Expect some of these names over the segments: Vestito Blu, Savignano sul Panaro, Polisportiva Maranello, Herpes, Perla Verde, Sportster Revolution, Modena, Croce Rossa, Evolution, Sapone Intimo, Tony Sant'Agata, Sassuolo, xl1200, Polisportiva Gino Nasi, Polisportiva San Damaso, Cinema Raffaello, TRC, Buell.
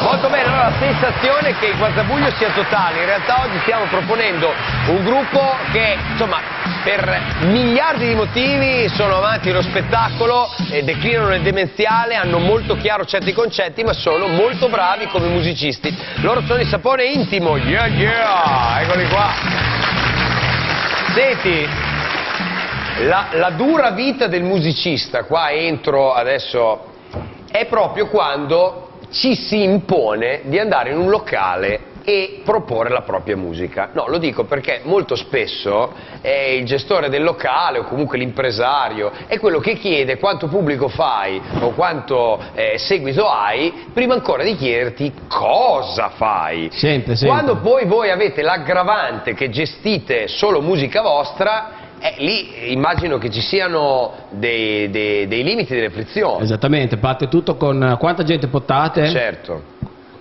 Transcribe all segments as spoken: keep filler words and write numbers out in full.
Molto bene, allora la sensazione è che il guazzabuglio sia totale. In realtà oggi stiamo proponendo un gruppo che, insomma, per miliardi di motivi sono avanti lo spettacolo, eh, declinano nel demenziale, hanno molto chiaro certi concetti, ma sono molto bravi come musicisti. Loro sono i Sapone Intimo. Yeah, yeah, eccoli qua. Senti, la, la dura vita del musicista, qua entro adesso, è proprio quando ci si impone di andare in un locale e proporre la propria musica. No, lo dico perché molto spesso eh, il gestore del locale o comunque l'impresario è quello che chiede quanto pubblico fai o quanto eh, seguito hai prima ancora di chiederti cosa fai. Sempre, sempre. Quando poi voi avete l'aggravante che gestite solo musica vostra, Eh, lì immagino che ci siano dei, dei, dei limiti, delle frizioni. Esattamente, parte tutto con quanta gente portate. Certo.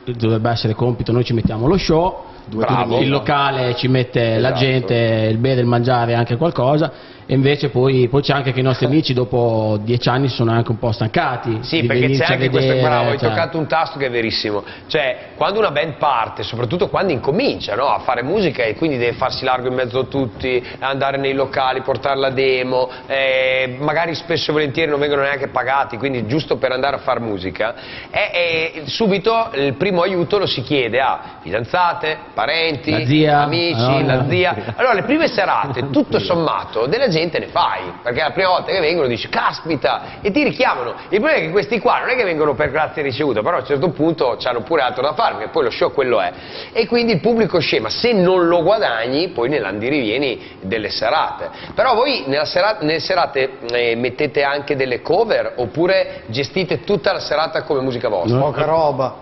Dovrebbe essere compito, noi ci mettiamo lo show, bravo, il locale ci mette, esatto, la gente, il bere, il mangiare, anche qualcosa. E invece poi, poi c'è anche che i nostri amici dopo dieci anni sono anche un po' stancati. Sì, perché c'è anche questo, bravo, hai toccato un tasto che è verissimo. Cioè, quando una band parte, soprattutto quando incomincia, no, a fare musica e quindi deve farsi largo in mezzo a tutti, andare nei locali, portare la demo, eh, magari spesso e volentieri non vengono neanche pagati, quindi giusto per andare a fare musica, e, e subito il primo aiuto lo si chiede a fidanzate, parenti, la zia, amici, no, no. la zia. Allora, le prime serate, tutto sommato, della gente ne fai, perché la prima volta che vengono dici caspita e ti richiamano. Il problema è che questi qua non è che vengono per grazia ricevuta, però a un certo punto c'hanno pure altro da fare, perché poi lo show quello è, e quindi il pubblico scema. Se non lo guadagni poi nell'andirivieni delle serate. Però voi nella serata, nelle serate eh, mettete anche delle cover oppure gestite tutta la serata come musica vostra? Poca roba,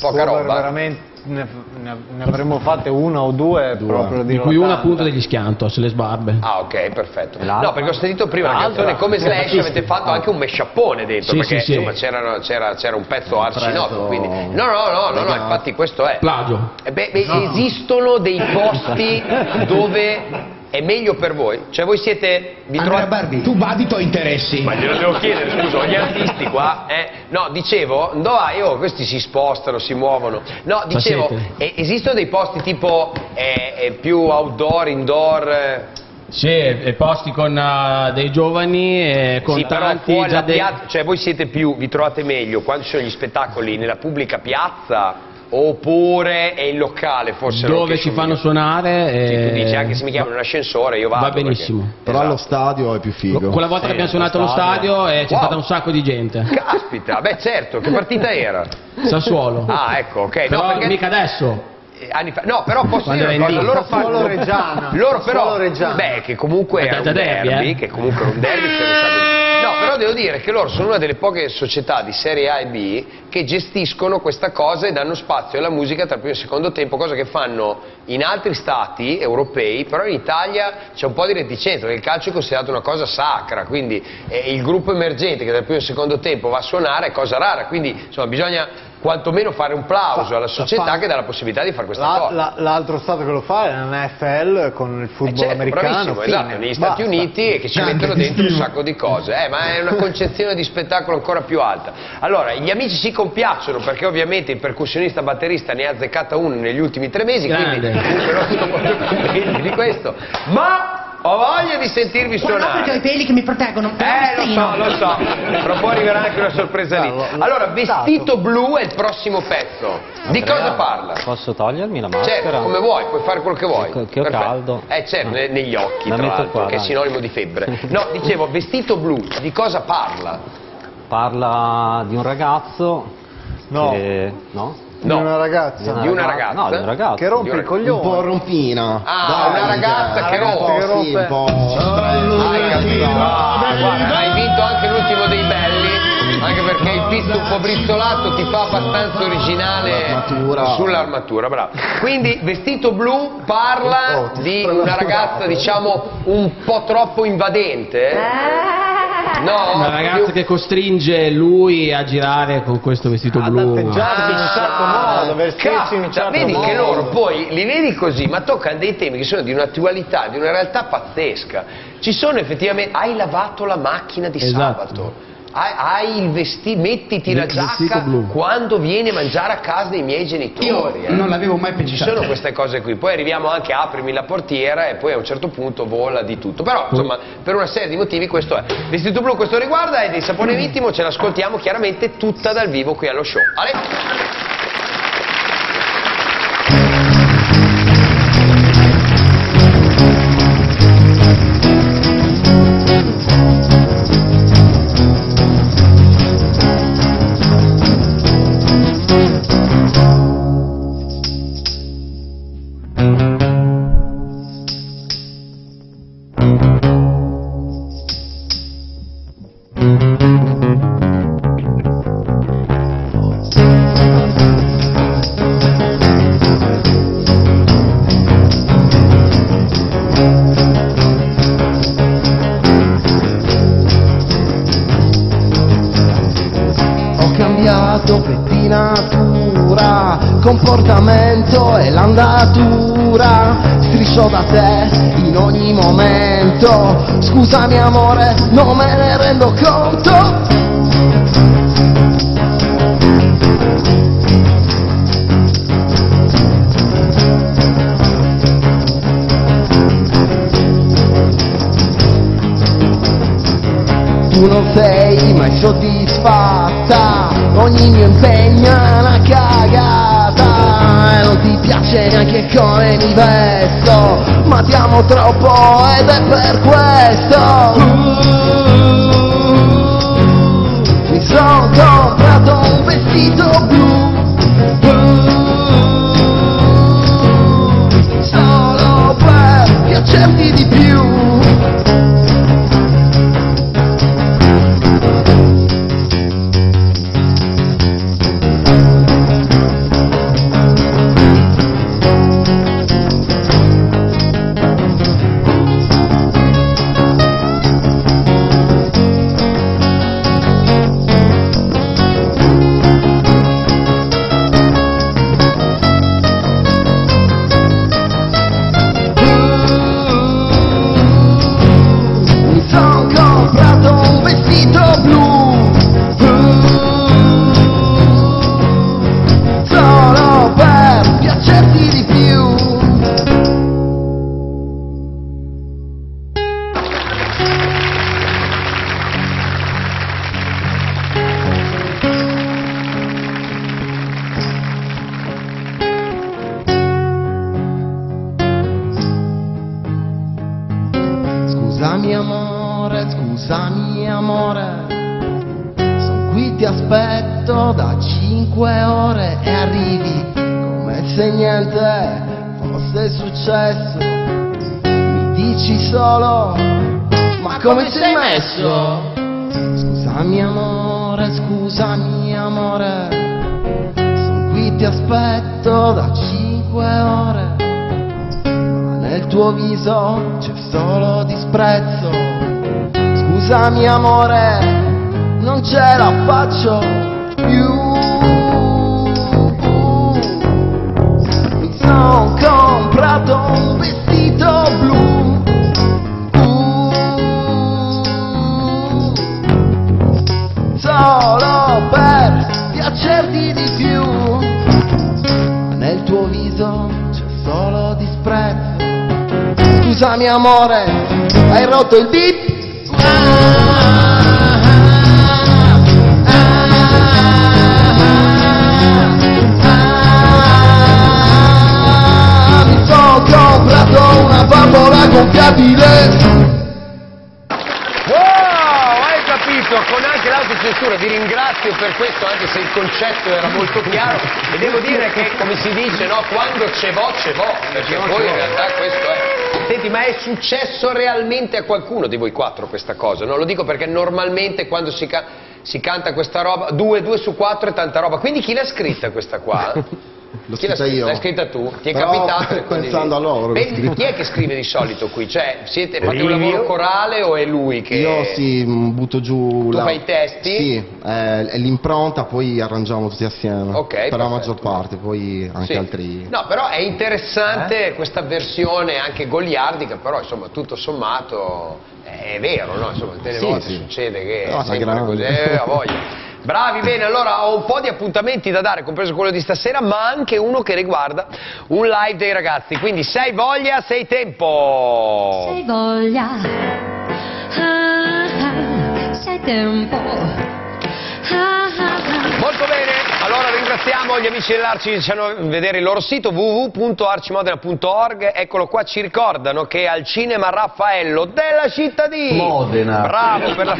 poca cover roba veramente. Ne, ne, ne avremmo fatte una o due, due. Proprio di cui una appunto degli Schianto, se le sbarbe. Ah, ok, perfetto. No, perché ho sentito prima la canzone come Slash, avete fatto anche un mesciappone dentro, sì, perché sì, insomma c'era sì. un pezzo arcinoto, quindi no, no, no, no, no, infatti questo è plagio. Eh beh, beh, no. Esistono dei posti dove è meglio per voi, cioè voi siete vi trovate... Barbie, tu badi i tuoi interessi, ma glielo devo chiedere, scusa, gli artisti qua eh? no, dicevo, no, io, questi si spostano, si muovono, no, dicevo, eh, esistono dei posti tipo eh, più outdoor, indoor eh... Sì, e posti con uh, dei giovani e con sì, tanti già dei... piazza, cioè voi siete più, vi trovate meglio quando ci sono gli spettacoli nella pubblica piazza oppure è il locale forse dove ci fanno suonare e... sì, tu dici anche se mi chiamano un ascensore io vado, va benissimo perché... però esatto. Allo stadio è più figo. Quella volta sì, che abbiamo suonato allo stadio, stadio e c'è wow. stata un sacco di gente, caspita. Beh, certo, che partita era? Sassuolo. Ah, ecco, ok. Però no, perché... mica adesso anni fa. No, però posso dire una cosa, loro fanno Reggiana, loro però beh che comunque è un derby, derby eh? che comunque è un derby che lo sanno. No, però devo dire che loro sono una delle poche società di serie A e B che gestiscono questa cosa e danno spazio alla musica tra il primo e il secondo tempo, cosa che fanno in altri stati europei, però in Italia c'è un po' di reticenza, perché il calcio è considerato una cosa sacra, quindi eh, il gruppo emergente che dal primo e secondo tempo va a suonare è cosa rara, quindi insomma bisogna quantomeno fare un plauso alla società che dà la possibilità di fare questa la, cosa. La, l'altro stato che lo fa è l'N F L con il football eh certo, americano. Fine, esatto, negli basta. Stati Uniti, che ci Grande mettono dentro un sacco di cose, eh, ma è una concezione di spettacolo ancora più alta. Allora, gli amici si compiacciono perché ovviamente il percussionista batterista ne ha azzeccata uno negli ultimi tre mesi, Grande. Quindi non sono molto contenti di questo, ma... ho voglia di sentirvi suonare. No, perché ho i peli che mi proteggono. Eh, lo so, lo so. Però può arriverà anche una sorpresa lì. Allora, Vestito Blu è il prossimo pezzo. Andrea, di cosa parla? Posso togliermi la maschera? Certo, come vuoi, puoi fare quel che vuoi. Che, che ho caldo. Eh, certo, no. negli occhi, la tra l'altro, che è sinonimo di febbre. No, dicevo, Vestito Blu, di cosa parla? Parla di un ragazzo. No. Che... No? No. Di una ragazza, di una, di una ragazza, no, di una ragazza che rompe il coglione, un po' rompina. Ah, dai, una ragazza una che rompe, rompe. Sì, un po'. Hai vinto anche l'ultimo dei belli, anche perché il pizzo un po' brizzolato ti fa abbastanza originale sull'armatura, bravo. Quindi Vestito Blu parla di una ragazza, diciamo, un po' troppo invadente. No, una ragazza più... che costringe lui a girare con questo vestito ah, blu. Ad atteggiarsi in un certo modo, vestirsi in un certo modo. Vedi che loro poi li vedi così, ma toccano dei temi che sono di un'attualità, di una realtà pazzesca. Ci sono effettivamente... Hai lavato la macchina di esatto. sabato. hai, hai il vestito, mettiti la giacca quando vieni a mangiare a casa dei miei genitori. Io eh. non l'avevo mai pensato. Ci sono queste cose qui, poi arriviamo anche a aprimi la portiera e poi a un certo punto vola di tutto. Però insomma, per una serie di motivi questo è. Vestito Blu questo riguarda è dei Sapone Intimo, ce l'ascoltiamo chiaramente tutta dal vivo qui allo show. Ale. Pettinatura, comportamento e l'andatura, striscio da te in ogni momento, scusami amore, non me ne rendo conto. Tu non sei mai soddisfatta, ogni mio impegno è una cagata, e non ti piace neanche come mi vesto, ma ti amo troppo ed è per questo. Uh, mi sono comprato un vestito blu, uh, solo per piacerti di più. Scusami amore, scusami amore, sono qui, ti aspetto da cinque ore e arrivi come se niente fosse successo. Mi dici solo, ma come sei messo? Scusami amore, scusami amore, sono qui, ti aspetto da cinque ore. Nel tuo viso c'è solo disprezzo. Scusami amore, non ce la faccio più. Mi sono comprato un vestito blu, uh, solo per piacerti di più. Nel tuo viso c'è solo disprezzo. Scusami amore, hai rotto il dito. Ah, ah, ah, ah, ah, mi sono comprato una bambola gonfiabile. Con anche l'autocensura vi ringrazio per questo, anche se il concetto era molto chiaro, e devo dire che, come si dice, no, quando c'è vo, c'è vo, perché poi in realtà questo è. Senti, ma è successo realmente a qualcuno di voi quattro questa cosa? No, lo dico perché normalmente quando si, ca si canta questa roba, due, due su quattro è tanta roba, quindi chi l'ha scritta questa qua? L'ho scritta io. L'hai scritta tu? Ti è però capitato? Pensando a loro. Beh, chi è che scrive di solito qui? Cioè, siete, fate un lavoro corale o è lui che... Io sì, butto giù... Tu la... fai i testi? Sì, eh, l'impronta, poi arrangiamo tutti assieme. Ok. Per la maggior parte, poi anche sì. altri... No, però è interessante eh? questa versione anche goliardica, però insomma tutto sommato... È vero, no? Insomma, delle sì, volte sì. succede che no, sempre così, eh, a voglia. Bravi, bene, allora ho un po' di appuntamenti da dare, compreso quello di stasera, ma anche uno che riguarda un live dei ragazzi. Quindi sei voglia, sei tempo. Sei voglia, ah, ah, sei tempo. Ah, ah. Molto bene. Allora ringraziamo gli amici dell'Arci che ci hanno vedere il loro sito w w w punto arci modena punto org. Eccolo qua, ci ricordano che al Cinema Raffaello della città di Modena. Bravo per la,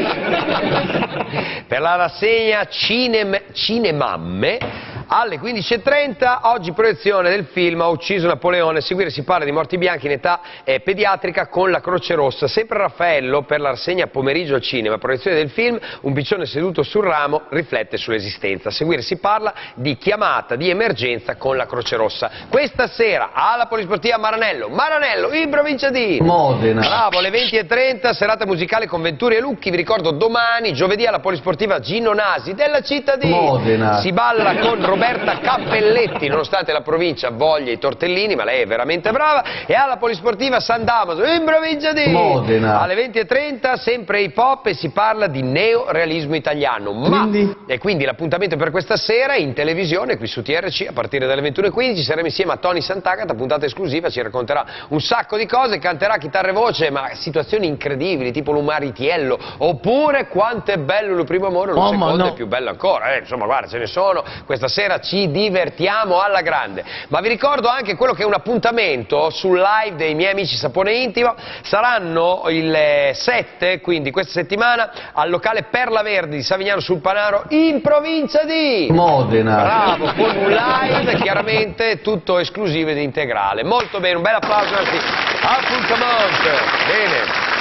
per la rassegna Cinem... Cinemamme. Alle quindici e trenta, oggi proiezione del film Ha ucciso Napoleone, seguire si parla di morti bianchi in età eh, pediatrica con la Croce Rossa. Sempre Raffaello per la rassegna pomeriggio al cinema, proiezione del film Un piccione seduto sul ramo riflette sull'esistenza. Seguire si parla di chiamata di emergenza con la Croce Rossa. Questa sera alla Polisportiva Maranello, Maranello in provincia di Modena. Bravo, alle venti e trenta, serata musicale con Venturi e Lucchi. Vi ricordo domani, giovedì alla Polisportiva Gino Nasi della città di Modena. Si balla con Roberta Cappelletti, nonostante la provincia voglia i tortellini, ma lei è veramente brava. E alla Polisportiva San Damaso, in provincia di Modena. Alle venti e trenta, sempre hip hop e si parla di neorealismo italiano. Ma, quindi? E quindi l'appuntamento per questa sera in televisione, qui su T R C, a partire dalle ventuno e quindici, saremo insieme a Tony Sant'Agata, puntata esclusiva, ci racconterà un sacco di cose, canterà chitarra e voce, ma situazioni incredibili, tipo l'Umaritiello, oppure quanto è bello il primo amore, lo oh, secondo no. è più bello ancora. Eh, insomma, guarda, ce ne sono. Questa sera ci divertiamo alla grande, ma vi ricordo anche quello che è un appuntamento sul live dei miei amici Sapone Intimo. Saranno il sette, quindi questa settimana, al locale Perla Verde di Savignano sul Panaro in provincia di Modena. Bravo, con un live chiaramente tutto esclusivo ed integrale. Molto bene, un bel applauso anzi al appuntamento. Bene.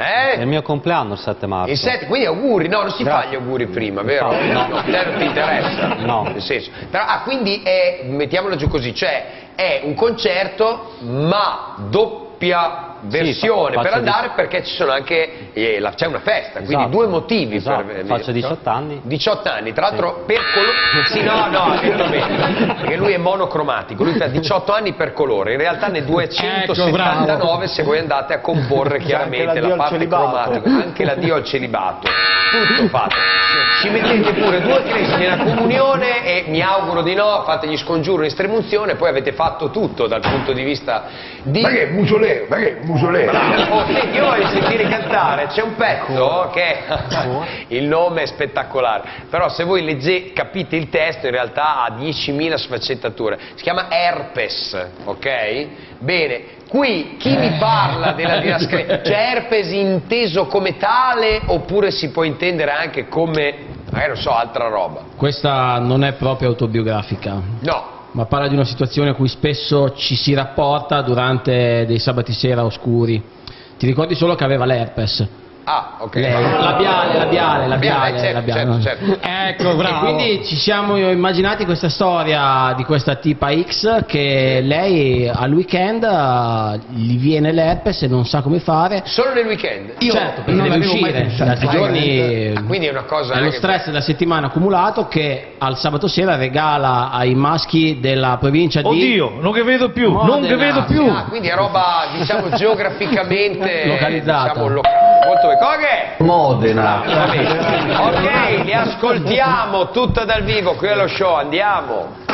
Eh? È il mio compleanno il sette marzo. Il sette, quindi auguri, no, non si Grazie. fa gli auguri prima, vero? No, no. Te non ti interessa. No. Nel senso. Tra, ah, quindi è, mettiamolo giù così, cioè è un concerto ma doppia versione sì, per andare perché ci sono anche, eh, c'è una festa, esatto. quindi due motivi. Esatto. Per, faccio diciotto anni. diciotto anni, tra l'altro sì. per colore... Sì, no, no, esattamente, perché lui è monocromatico, lui fa diciotto anni per colore, in realtà ne duecentosettantanove ecco, se voi andate a comporre chiaramente la, la parte cromatica, anche l'addio al celibato, tutto fatto. Ci mettete pure due crisi nella comunione e mi auguro di no, fate gli scongiuri in stremunzione, poi avete fatto tutto dal punto di vista di... Ma che musoleo, ma che musoleo? Oh, senti, io voglio sentire cantare, c'è un pezzo che il nome è spettacolare, però se voi leggete, capite il testo, in realtà ha diecimila sfaccettature, si chiama Herpes, ok? Bene. Qui chi vi parla della didascalia? Cioè Herpes inteso come tale oppure si può intendere anche come, magari non so, altra roba? Questa non è proprio autobiografica. No. Ma parla di una situazione a cui spesso ci si rapporta durante dei sabati sera oscuri. Ti ricordi solo che aveva l'herpes. Ah, ok. Labiale, labiale, labiale, labiale. Certo, ecco, bravo. E quindi ci siamo immaginati questa storia di questa tipa X che lei al weekend gli viene l'herpes e non sa come fare. Solo nel weekend? Io certo, perché deve uscire. Altri giorni. Ah, quindi è una cosa. È lo stress della settimana accumulato che al sabato sera regala ai maschi della provincia di. Oddio, non che vedo più, non che vedo più. Ah, quindi è roba, diciamo, geograficamente localizzata. Diciamo, molto Okay. Modena. Ok, li ascoltiamo tutta dal vivo qui allo show, andiamo.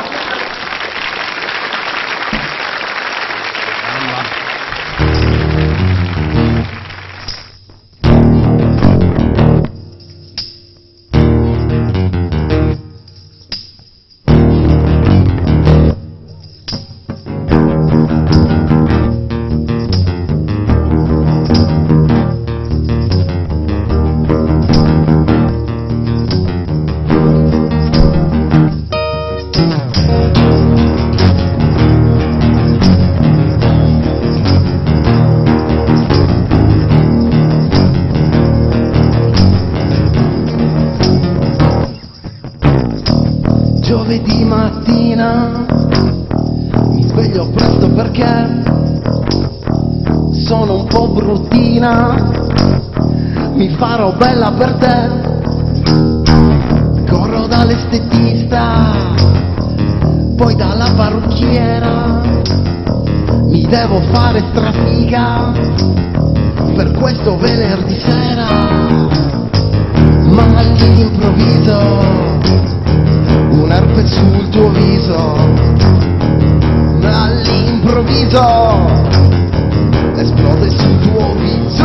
Thank you. giovedì mattina mi sveglio presto perché sono un po' bruttina. Mi farò bella per te, corro dall'estetista, poi dalla parrucchiera. Mi devo fare strafiga per questo venerdì sera. Ma all'improvviso un herpes sul tuo viso, all'improvviso esplode sul tuo viso.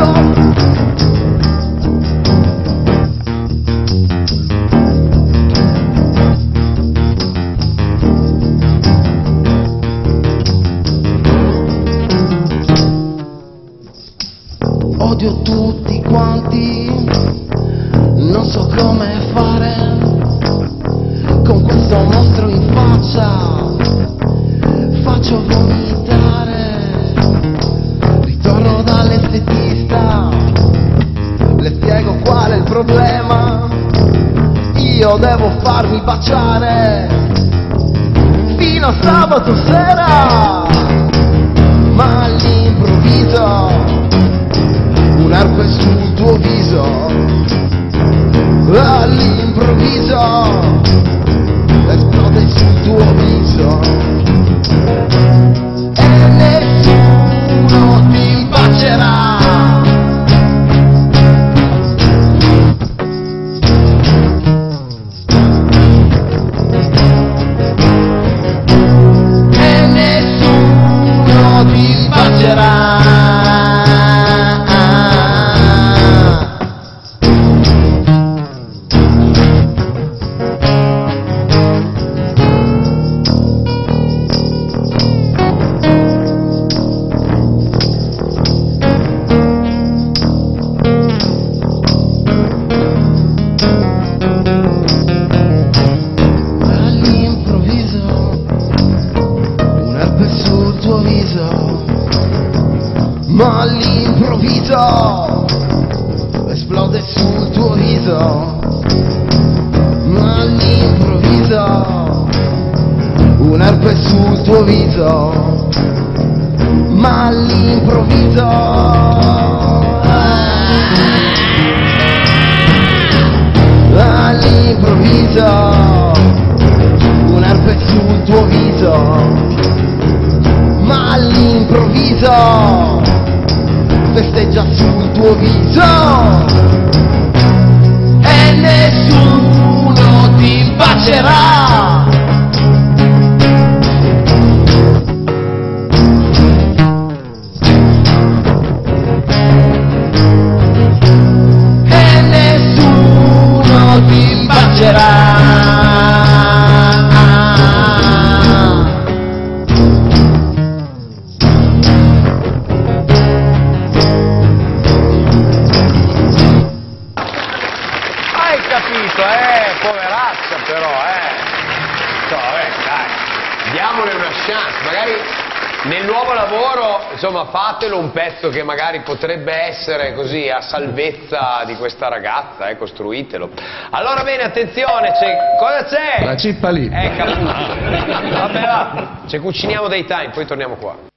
Odio tutti quanti, non so come fare con questo mostro in faccia, faccio vomitare. Ritorno dall'estetista, le spiego qual è il problema, io devo farmi baciare fino a sabato sera. Ma all'improvviso un herpes sul tuo viso, all'improvviso esplode sul tuo viso, e nessuno ti bacerà. E nessuno ti bacerà. Ma all'improvviso esplode sul tuo viso, ma all'improvviso un herpes sul tuo viso, ma all'improvviso, all'improvviso un herpes sul tuo viso, ma all'improvviso festeggia sul tuo viso, e nessuno ti bacerà. E nessuno ti bacerà. Nel nuovo lavoro, insomma, fatelo un pezzo che magari potrebbe essere così a salvezza di questa ragazza, eh, costruitelo. Allora bene, attenzione, c'è... cosa c'è? La cippa lì. Eh, capito. Vabbè, va. Ci cuciniamo dei time, poi torniamo qua.